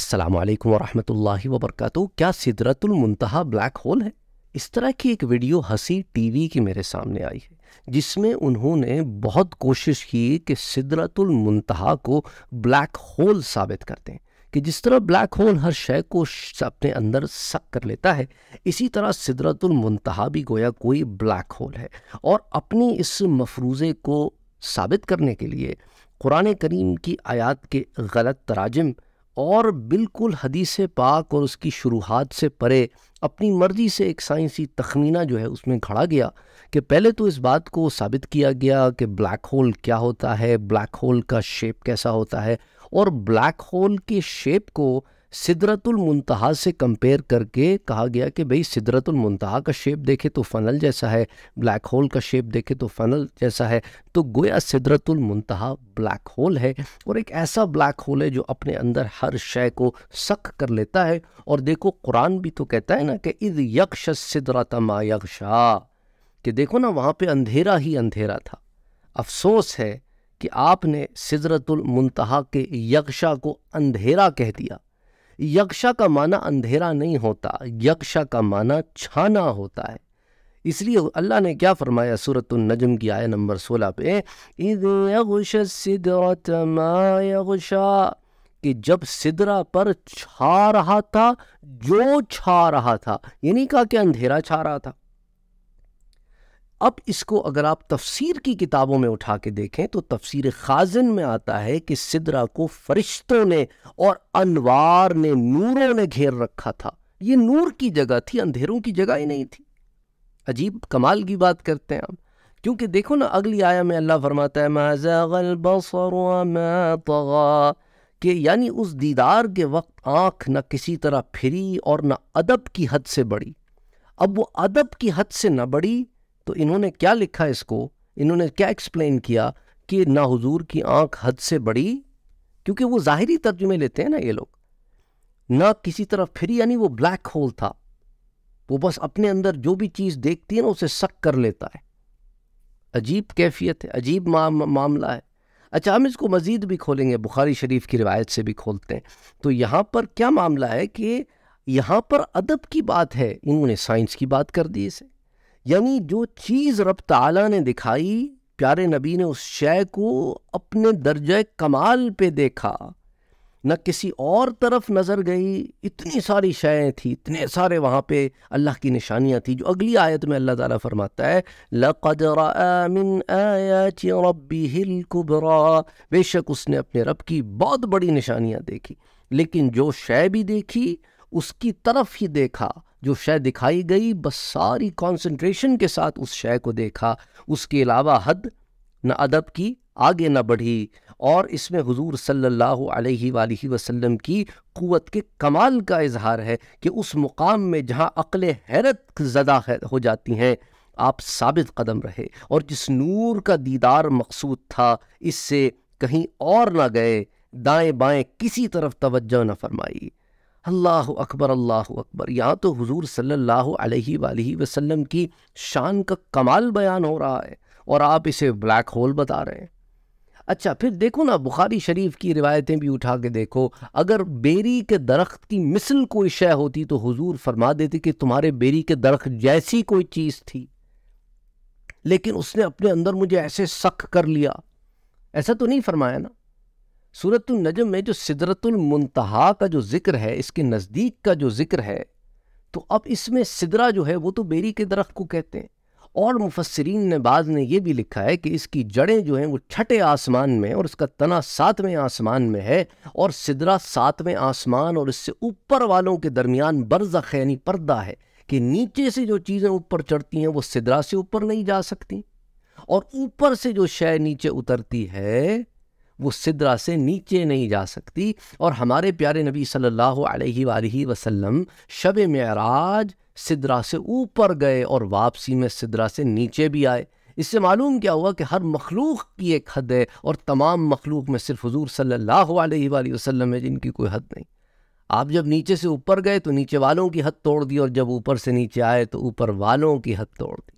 अस्सलाम वालेकुम वरहमतुल्लाहि वबरकातुहू। क्या सिदरतुल मुंतहा ब्लैक होल है? इस तरह की एक वीडियो हसी टीवी की मेरे सामने आई है जिसमें उन्होंने बहुत कोशिश की कि सिदरतुल मुंतहा को ब्लैक होल साबित करते हैं, कि जिस तरह ब्लैक होल हर शय को अपने अंदर सक कर लेता है, इसी तरह सिदरतुल मुंतहा भी गोया कोई ब्लैक होल है। और अपनी इस मफरूज़े को साबित करने के लिए कुरान करीम की आयत के गलत तराजिम और बिल्कुल हदीस पाक और उसकी शुरुआत से परे अपनी मर्ज़ी से एक साइंसी तखमीना जो है उसमें खड़ा गया कि पहले तो इस बात को साबित किया गया कि ब्लैक होल क्या होता है, ब्लैक होल का शेप कैसा होता है, और ब्लैक होल के शेप को सिदरतुल मुंतहा से कंपेयर करके कहा गया कि भाई सिदरतुल मुंतहा का शेप देखे तो फ़नल जैसा है, ब्लैक होल का शेप देखे तो फ़नल जैसा है। तो गोया सिदरतुल मुंतहा ब्लैक होल है, और एक ऐसा ब्लैक होल है जो अपने अंदर हर शय को सक कर लेता है। और देखो कुरान भी तो कहता है ना कि इज़ यक्ष सिदरत मा यक्शा, कि देखो ना वहाँ पे अंधेरा ही अंधेरा था। अफसोस है कि आपने सिदरतुल मुंतहा के यक्शा को अंधेरा कह दिया। यक्षा का माना अंधेरा नहीं होता, यक्षा का माना छाना होता है। इसलिए अल्लाह ने क्या फरमाया सूरतुन नजम की आयत नंबर 16 पे, इज़ यग़शा सिदरत मा यग़शा, कि जब सिदरा पर छा रहा था जो छा रहा था। ये नहीं कहा कि अंधेरा छा रहा था। अब इसको अगर आप तफसीर की किताबों में उठा के देखें तो तफसीर खाज़िन में आता है कि सिदरा को फरिश्तों ने और अनवार ने, नूरों ने घेर रखा था। ये नूर की जगह थी, अंधेरों की जगह ही नहीं थी। अजीब कमाल की बात करते हैं हम, क्योंकि देखो ना अगली आया में अल्लाह फरमाता है मा ज़ाग़ल बसर व मा तग़ा, कि यानी उस दीदार के वक्त आँख न किसी तरह फिरी और न अदब की हद से बढ़ी। अब वो अदब की हद से न बढ़ी तो इन्होंने क्या लिखा, इसको इन्होंने क्या एक्सप्लेन किया कि ना हुजूर की आंख हद से बड़ी, क्योंकि वो ज़ाहिरी तर्जुमे लेते हैं ना ये लोग, ना किसी तरफ फिरी, यानी वो ब्लैक होल था। वो बस अपने अंदर जो भी चीज़ देखती है ना उसे सक कर लेता है। अजीब कैफियत है, अजीब मामला है। अच्छा, हम इसको मज़ीद भी खोलेंगे, बुखारी शरीफ की रिवायत से भी खोलते हैं। तो यहाँ पर क्या मामला है कि यहाँ पर अदब की बात है, इन्होंने साइंस की बात कर दी इसे। यानी जो चीज़ रब ताला ने दिखाई, प्यारे नबी ने उस शय को अपने दर्जे कमाल पे देखा, न किसी और तरफ नज़र गई। इतनी सारी शयें थी, इतने सारे वहाँ पे अल्लाह की निशानियाँ थी, जो अगली आयत में अल्लाह ताला फरमाता है लक़द रअ मिन आयाति रब्बिहिल कुब्रा, बेशक उसने अपने रब की बहुत बड़ी निशानियाँ देखी। लेकिन जो शय भी देखी उसकी तरफ ही देखा, जो शय दिखाई गई बस सारी कंसंट्रेशन के साथ उस शय को देखा। उसके अलावा हद न अदब की आगे न बढ़ी। और इसमें हुजूर सल्लल्लाहु अलैहि वसल्लम की क़ुव्वत के कमाल का इजहार है कि उस मुकाम में जहाँ अक्ल हैरत ज़दा हो जाती हैं आप साबित कदम रहे, और जिस नूर का दीदार मकसूद था इससे कहीं और ना गए, दाएँ बाएँ किसी तरफ तवज्जो न फरमाई। अल्लाह अकबर, अल्लाह अकबर। यहाँ तो हुजूर सल्लल्लाहु अलैहि वसल्लम की शान का कमाल बयान हो रहा है और आप इसे ब्लैक होल बता रहे हैं। अच्छा, फिर देखो ना बुखारी शरीफ की रिवायतें भी उठा के देखो। अगर बेरी के दरख्त की मिसल कोई शय होती तो हुजूर फरमा देते कि तुम्हारे बेरी के दरख्त जैसी कोई चीज़ थी, लेकिन उसने अपने अंदर मुझे ऐसे सक कर लिया, ऐसा तो नहीं फरमाया ना। सूरतुल नजम में जो सिदरतुल मुंतहा का जो ज़िक्र है, इसके नज़दीक का जो ज़िक्र है, तो अब इसमें सिदरा जो है वो तो बेरी के दरख्त को कहते हैं। और मुफस्सिरीन ने बाद ने ये भी लिखा है कि इसकी जड़ें जो हैं वो छठे आसमान में और इसका तना 7वें आसमान में है, और सिदरा 7वें आसमान और इससे ऊपर वालों के दरमियान बरज़ख यानी पर्दा है, कि नीचे से जो चीज़ें ऊपर चढ़ती हैं वो सिदरा से ऊपर नहीं जा सकती, और ऊपर से जो शय नीचे उतरती है वो सिदरा से नीचे नहीं जा सकती। और हमारे प्यारे नबी सल्लल्लाहु अलैहि वसल्लम शब मेराज सिदरा से ऊपर गए और वापसी में सिदरा से नीचे भी आए। इससे मालूम क्या हुआ कि हर मखलूक की एक हद है, और तमाम मखलूक में सिर्फ हुजूर सल्लल्लाहु अलैहि वसल्लम है जिनकी कोई हद नहीं। आप जब नीचे से ऊपर गए तो नीचे वालों की हद तोड़ दी, और जब ऊपर से नीचे आए तो ऊपर वालों की हद तोड़ दी।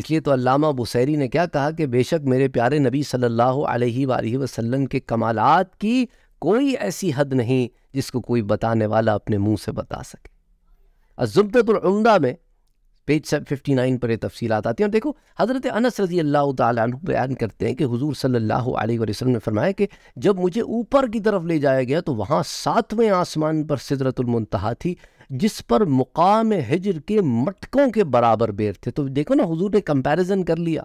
इसलिए तो अल्लामा बुसैरी ने क्या कहा कि बेशक मेरे प्यारे नबी सल्लल्लाहु अलैहि वसल्लम के कमालात की कोई ऐसी हद नहीं जिसको कोई बताने वाला अपने मुंह से बता सके। अज़ुब्दतुल उम्दा में पेज 59 पर ये तफसीलात आती हैं। और देखो हज़रत अनस रज़ी अल्लाह तआला अन्हु बयान करते हैं कि हुज़ूर सल्लल्लाहु अलैहि वसल्लम ने फरमाया कि जब मुझे ऊपर की तरफ ले जाया गया तो वहाँ 7वें आसमान पर सिदरतुल मुंतहा थी, जिस पर मुकाम हिजर के मटकों के बराबर बेर थे। तो देखो ना, हुज़ूर ने कंपैरिजन कर लिया।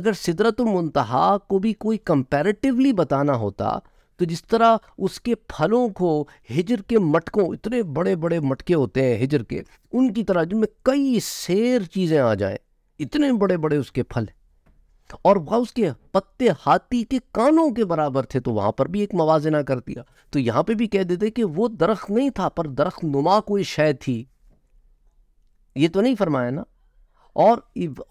अगर सिदरतुल मुंतहा को भी कोई कंपैरेटिवली बताना होता तो जिस तरह उसके फलों को हिजर के मटकों, इतने बड़े बड़े मटके होते हैं हिजर के, उनकी तरह जिनमें कई शेर चीज़ें आ जाएं, इतने बड़े बड़े उसके फल, और वह उसके पत्ते हाथी के कानों के बराबर थे, तो वहाँ पर भी एक मवाजना कर दिया। तो यहाँ पे भी कह देते कि वो दरख्त नहीं था पर दरख्त नुमा कोई शय थी, ये तो नहीं फरमाया ना।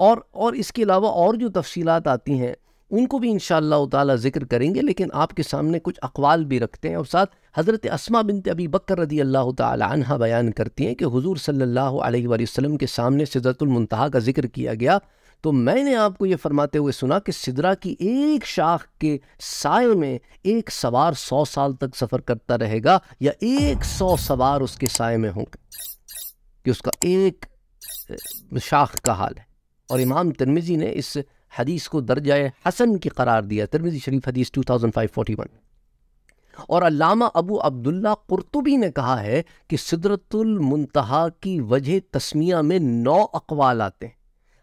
और इसके अलावा और जो तफसीलात आती हैं उनको भी इंशाअल्लाह ताला जिक्र करेंगे, लेकिन आपके सामने कुछ अकवाल भी रखते हैं। और साथ हज़रत अस्मा बिन्त अबी बकर रदी अल्लाह ताला अन्हा बयान करती हैं कि हुज़ूर सल्लल्लाहु अलैहि वसल्लम के सामने सिदरतुल मुंतहा का जिक्र किया गया तो मैंने आपको ये फरमाते हुए सुना कि सिदरा की एक शाख के साए में एक सवार 100 साल तक सफ़र करता रहेगा, या 100 सवार उसके साए में होंगे, कि उसका एक शाख का हाल है। और इमाम तिरमिज़ी ने इस हदीस को दर्जा हसन की करार दिया, तिरमिज़ी शरीफ हदीस 2541। और अल्लामा अबू अब्दुल्ला कुर्तुबी ने कहा है कि सिदरतुल मुंतहा की वजह तस्मिया में 9 अकवाल आते हैं।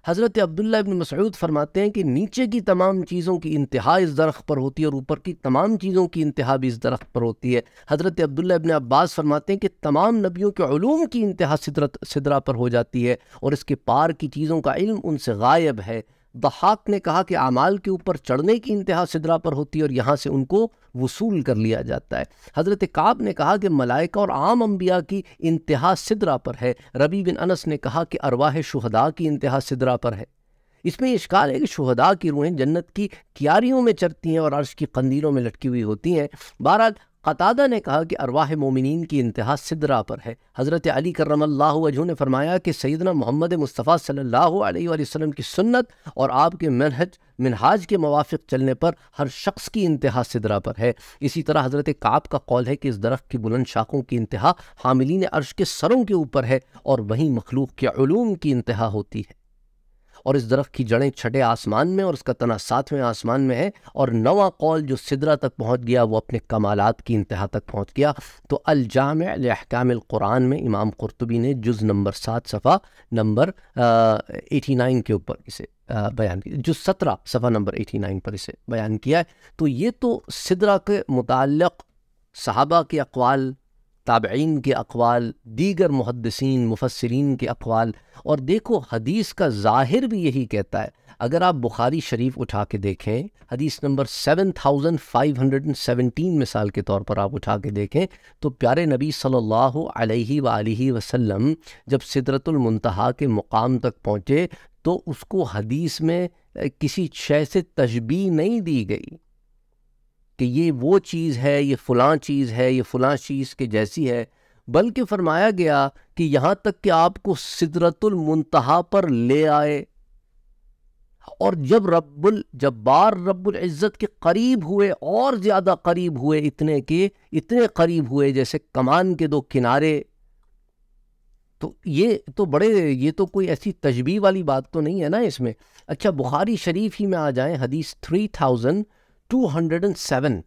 हज़रत अब्दुल्ला इब्न मसऊद फरमाते हैं कि नीचे की तमाम चीज़ों की इंतहा इस दरख्त पर होती है और ऊपर की तमाम चीज़ों की इंतहा भी इस दरख्त पर होती है। हज़रत अब्दुल्ला इब्न अब्बास फरमाते हैं कि तमाम नबियों के उलूम की इंतहा सिदरा पर हो जाती है और इसके पार की चीज़ों का इल्म उनसे गायब है। दहाक ने कहा कि आमाल के ऊपर चढ़ने की इंतहा सिदरा पर होती है और यहाँ से उनको वसूल कर लिया जाता है। हज़रत काब ने कहा कि मलाइका और आम अंबिया की इंतहा सिदरा पर है। रबी बिन अनस ने कहा कि अरवाह शुहदा की इंतहा सिदरा पर है। इसमें इश्काल है कि शुहदा की रूहें जन्नत की क्यारियों में चढ़ती हैं और अर्श की कंदीलों में लटकी हुई होती हैं। बहरहाल क़तादा ने कहा कि अरवाह मोमिनीन की इंतहा सिदरा पर है। हज़रत अली करमल्लाहु वजहू ने फरमाया कि सैयदना मोहम्मद मुस्तफ़ा सल्लल्लाहु अलैहि वसल्लम की सुन्नत और आपके मिनहाज के मुवाफ़िक़ चलने पर हर शख्स की इंतहा सिदरा पर है। इसी तरह हज़रत काब का कौल है कि इस दरख्त की बुलंद शाखों की इंतहा हामिलीन अर्श के सरों के ऊपर है और वहीं मखलूक़ के उलूम की इंतहा होती है। और इस दरख्त की जड़ें 6ठे आसमान में और उसका तना 7वें आसमान में है। और 9वां कौल जो सिदरा तक पहुँच गया वो अपने कमालात की इंतहा तक पहुँच गया। तो अल जामे ले अहकाम अल कुरान में इमाम कुर्तुबी ने जुज़ नंबर 7 सफ़ा नंबर 89 के ऊपर इसे बयान किया, जुज़ 17 सफ़ा नंबर 89 पर इसे बयान किया है। तो ये तो सिदरा के मुताल्लिक़ सहाबा के अक़वाल, ताबईन के अक़वाल, दीगर मुहद्दिसीन मुफस्सिरीन के अक़वाल। और देखो हदीस का ज़ाहिर भी यही कहता है। अगर आप बुखारी शरीफ उठा के देखें, हदीस नंबर 7517 मिसाल के तौर पर आप उठा के देखें तो प्यारे नबी सल्लल्लाहु अलैहि वसल्लम जब सिदरतुल मुंतहा के मुकाम तक पहुँचे तो उसको हदीस में किसी शय से तशबीह नहीं दी गई कि ये वो चीज़ है, ये फ़लाँ चीज़ है, ये फ़लाँ चीज़ के जैसी है, बल्कि फ़रमाया गया कि यहाँ तक कि आपको सिदरतुल मुंतहा पर ले आए। और जब रब्बुल जब्बार रब्बुल इज़्ज़त के करीब हुए, और ज़्यादा करीब हुए, इतने के इतने करीब हुए जैसे कमान के दो किनारे। तो ये तो कोई ऐसी तशबीह वाली बात तो नहीं है ना इसमें। अच्छा, बुखारी शरीफ ही में आ जाएँ, हदीस 3207,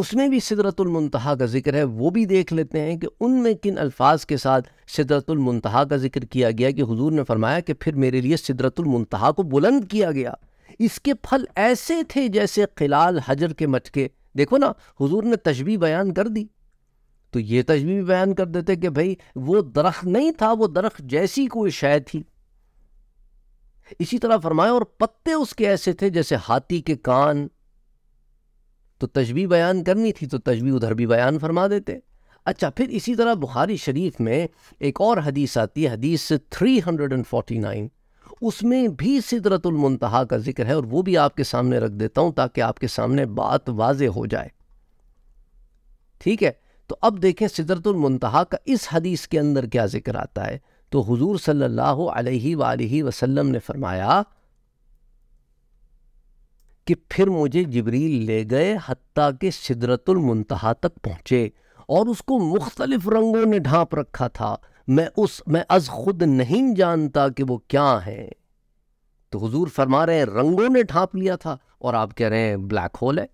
उसमें भी सिदरतुल मुंतहा का जिक्र है। वो भी देख लेते हैं कि उनमें किन अल्फाज के साथ सिदरतुल मुंतहा का जिक्र किया गया, कि हुजूर ने फरमाया कि फिर मेरे लिए सिदरतुल मुंतहा को बुलंद किया गया, इसके फल ऐसे थे जैसे खिलाल हजर के मटके। देखो ना, हुजूर ने तशबीह बयान कर दी। तो ये तशबीह बयान कर देते कि भाई वो दरख्त नहीं था, वो दरख्त जैसी कोई शय थी। इसी तरह फरमाया और पत्ते उसके ऐसे थे जैसे हाथी के कान। तो तशबीह बयान करनी थी तो तशबीह उधर भी बयान फरमा देते। अच्छा, फिर इसी तरह बुखारी शरीफ में एक और हदीस आती है, हदीस 349, उसमें भी सिदरतुल मुंतहा का जिक्र है। और वो भी आपके सामने रख देता हूँ ताकि आपके सामने बात वाजे हो जाए, ठीक है। तो अब देखें सिदरतुल मुंतहा का इस हदीस के अंदर क्या जिक्र आता है। तो हुजूर सल्लल्लाहु अलैहि वसल्लम ने फरमाया कि फिर मुझे जिब्रील ले गए हत्ता के सिदरतुल मुंतहा तक पहुँचे और उसको मुख्तलिफ रंगों ने ढांप रखा था। मैं अज खुद नहीं जानता कि वो क्या है। तो हुजूर फरमा रहे हैं रंगों ने ढांप लिया था और आप कह रहे हैं ब्लैक होल है।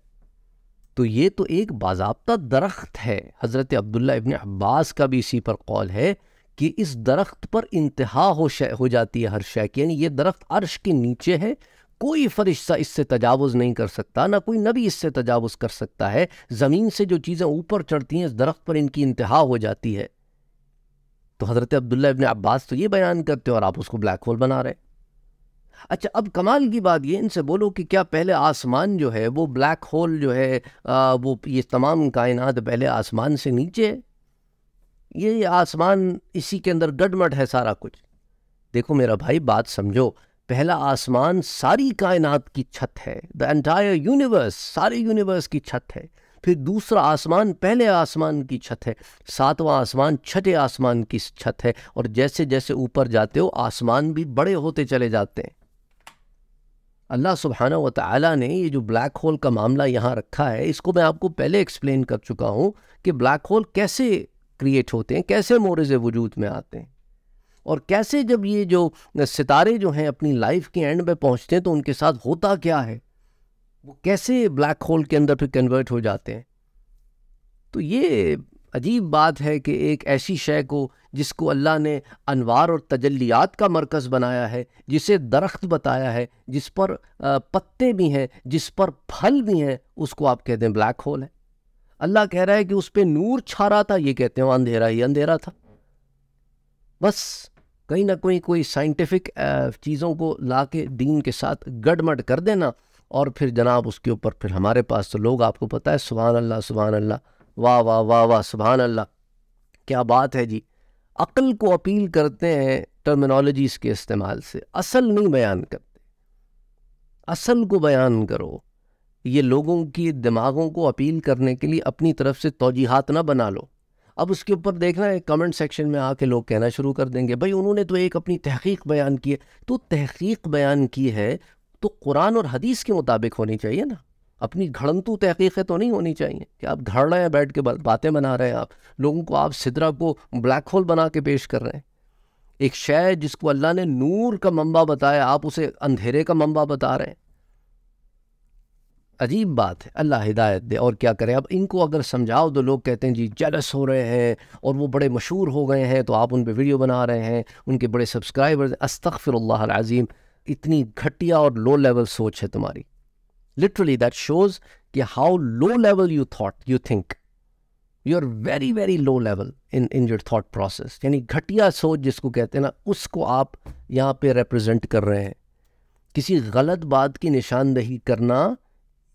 तो ये तो एक बाज़ाब्ता दरख्त है। हज़रत अब्दुल्ला इब्न अब्बास का भी इसी पर कौल है कि इस दरख्त पर इंतहा हो जाती है हर शय की, यानी ये दरख्त अर्श के नीचे है, कोई फरिश्ता इससे तजावुज़ नहीं कर सकता, ना कोई नबी इससे तजावुज़ कर सकता है। ज़मीन से जो चीज़ें ऊपर चढ़ती हैं इस दरख्त पर इनकी इंतहा हो जाती है। तो हज़रत अब्दुल्ला इब्न अब्बास तो ये बयान करते हैं और आप उसको ब्लैक होल बना रहे। अच्छा, अब कमाल की बात ये, इनसे बोलो कि क्या पहले आसमान जो है वो ब्लैक होल जो है वो ये तमाम कायनात पहले आसमान से नीचे है, ये आसमान इसी के अंदर गड़मड़ है सारा कुछ। देखो मेरा भाई, बात समझो, पहला आसमान सारी कायनात की छत है, द एंटायर यूनिवर्स, सारे यूनिवर्स की छत है। फिर दूसरा आसमान पहले आसमान की छत है, सातवां आसमान छठे आसमान की छत है, और जैसे जैसे ऊपर जाते हो आसमान भी बड़े होते चले जाते हैं। अल्लाह सुब्हाना व तआला ने ये जो ब्लैक होल का मामला यहाँ रखा है, इसको मैं आपको पहले एक्सप्लेन कर चुका हूँ कि ब्लैक होल कैसे क्रिएट होते हैं, कैसे मोरज़ वजूद में आते हैं, और कैसे जब ये जो सितारे जो हैं अपनी लाइफ के एंड में पहुँचते हैं तो उनके साथ होता क्या है, वो कैसे ब्लैक होल के अंदर फिर कन्वर्ट हो जाते हैं। तो ये अजीब बात है कि एक ऐसी शय को जिसको अल्लाह ने अनवार और तजल्लियात का मरकज़ बनाया है, जिसे दरख्त बताया है, जिस पर पत्ते भी हैं, जिस पर फल भी हैं, उसको आप कहते हैं ब्लैक होल है। अल्लाह कह रहा है कि उस पर नूर छा रहा था, ये कहते हैं अंधेरा ही अंधेरा था। बस कहीं ना कहीं कोई साइंटिफिक चीज़ों को ला के दीन के साथ गड़मड़ कर देना और फिर जनाब उसके ऊपर फिर हमारे पास तो लोग, आपको पता है, सुभान अल्लाह वाह वाह वाह वाह सुभान अल्लाह क्या बात है जी। अक्ल को अपील करते हैं टर्मिनोलॉजीज़ के इस्तेमाल से, असल नहीं बयान करते। असल को बयान करो। ये लोगों की दिमागों को अपील करने के लिए अपनी तरफ से तौजीहात ना बना लो। अब उसके ऊपर देखना है कमेंट सेक्शन में आके लोग कहना शुरू कर देंगे, भाई उन्होंने तो एक अपनी तहक़ीक़ बयान की है। तो तहक़ीक़ बयान की है तो कुरान और हदीस के मुताबिक होनी चाहिए ना, अपनी घड़ंतू तहक़ीक़ें तो नहीं होनी चाहिए कि आप घड़ रहे हैं, बैठ के बातें बना रहे हैं। आप लोगों को, आप सिदरा को ब्लैक होल बना के पेश कर रहे हैं। एक शय जिसको अल्लाह ने नूर का मंबा बताया, आप उसे अंधेरे का मंबा बता रहे हैं। अजीब बात है, अल्लाह हिदायत दे। और क्या करें, अब इनको अगर समझाओ तो लोग कहते हैं जी जेलस हो रहे हैं और वो बड़े मशहूर हो गए हैं तो आप उन पर वीडियो बना रहे हैं, उनके बड़े सब्सक्राइबर्स। अस्तग़फिरुल्लाह अल-अज़ीम, इतनी घटिया और लो लेवल सोच है तुम्हारी। Literally that shows कि how low level you thought, you think. You are very very low level in your thought process. यानी घटिया सोच जिसको कहते हैं ना, उसको आप यहाँ पे represent कर रहे हैं। किसी गलत बात की निशानदेही करना,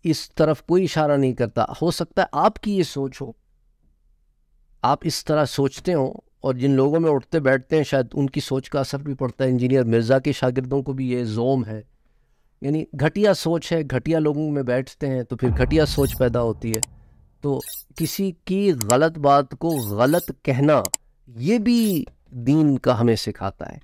इस तरफ कोई इशारा नहीं करता। हो सकता है आपकी ये सोच हो, आप इस तरह सोचते हो, और जिन लोगों में उठते बैठते हैं शायद उनकी सोच का असर भी पड़ता है। इंजीनियर मिर्ज़ा के शागिर्दों को भी ये जोम है, यानी घटिया सोच है, घटिया लोगों में बैठते हैं तो फिर घटिया सोच पैदा होती है। तो किसी की गलत बात को गलत कहना, ये भी दीन का हमें सिखाता है।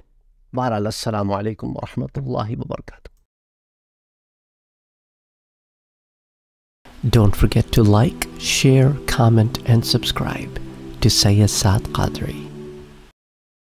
बहरहाल, अस्सलामु अलैकुम वरहमतुल्लाहि वबरकातुहू। Don't forget to like, share, comment and subscribe to Syed Saad Qadri.